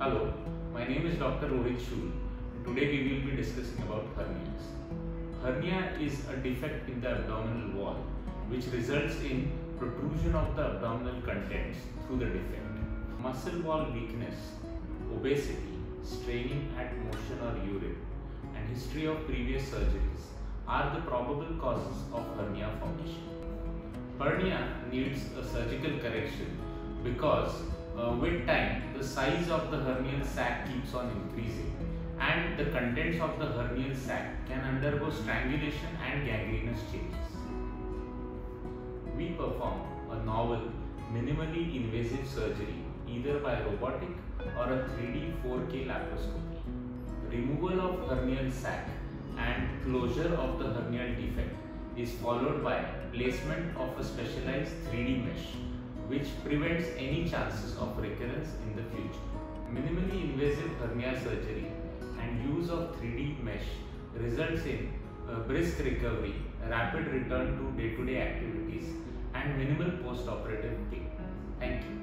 Hello, my name is Dr. Rohit Shool, and today we will be discussing about hernias. Hernia is a defect in the abdominal wall which results in protrusion of the abdominal contents through the defect. Muscle wall weakness, obesity, straining at motion or urine, and history of previous surgeries are the probable causes of hernia formation. Hernia needs a surgical correction because with time the size of the hernial sac keeps on increasing and the contents of the hernial sac can undergo strangulation and gangrenous changes. We perform a novel, minimally invasive surgery either by robotic or a 3D 4K laparoscopy. Removal of hernial sac and closure of the hernial defect is followed by placement of a specialized 3D mesh which prevents any chances of recurrence in the future. Minimally invasive hernia surgery and use of 3D mesh results in brisk recovery, rapid return to day-to-day activities, and minimal post-operative pain. Thank you.